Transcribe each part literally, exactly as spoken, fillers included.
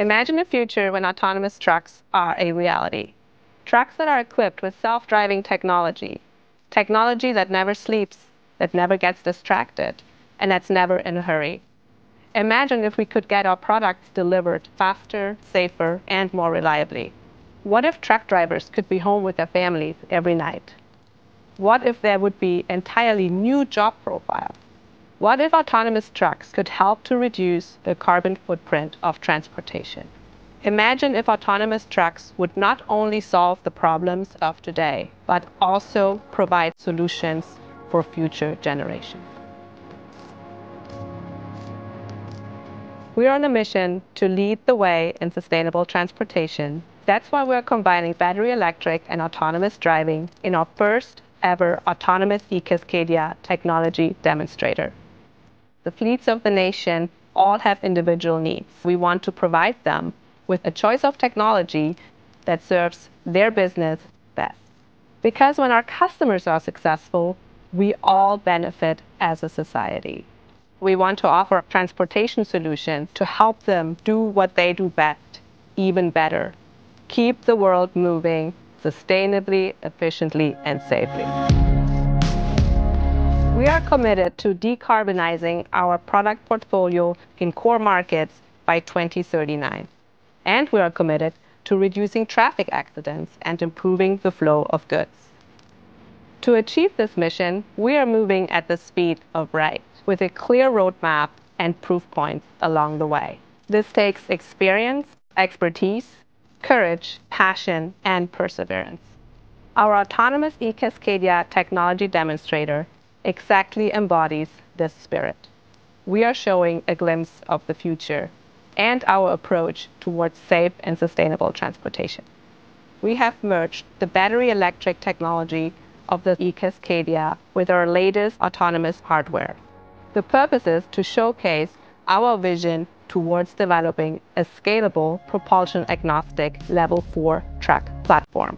Imagine a future when autonomous trucks are a reality. Trucks that are equipped with self-driving technology, technology that never sleeps, that never gets distracted, and that's never in a hurry. Imagine if we could get our products delivered faster, safer, and more reliably. What if truck drivers could be home with their families every night? What if there would be entirely new job profiles? What if autonomous trucks could help to reduce the carbon footprint of transportation? Imagine if autonomous trucks would not only solve the problems of today, but also provide solutions for future generations. We are on a mission to lead the way in sustainable transportation. That's why we're combining battery electric and autonomous driving in our first ever autonomous eCascadia technology demonstrator. The fleets of the nation all have individual needs. We want to provide them with a choice of technology that serves their business best. Because when our customers are successful, we all benefit as a society. We want to offer transportation solutions to help them do what they do best, even better. Keep the world moving sustainably, efficiently, and safely. We are committed to decarbonizing our product portfolio in core markets by twenty thirty-nine. And we are committed to reducing traffic accidents and improving the flow of goods. To achieve this mission, we are moving at the speed of right, with a clear roadmap and proof points along the way. This takes experience, expertise, courage, passion, and perseverance. Our autonomous eCascadia technology demonstrator exactly embodies this spirit. We are showing a glimpse of the future and our approach towards safe and sustainable transportation. We have merged the battery electric technology of the eCascadia with our latest autonomous hardware. The purpose is to showcase our vision towards developing a scalable, propulsion-agnostic Level four truck platform.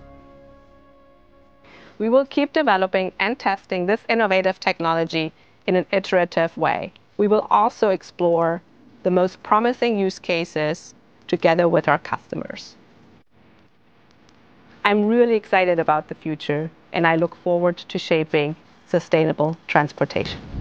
We will keep developing and testing this innovative technology in an iterative way. We will also explore the most promising use cases together with our customers. I'm really excited about the future, and I look forward to shaping sustainable transportation.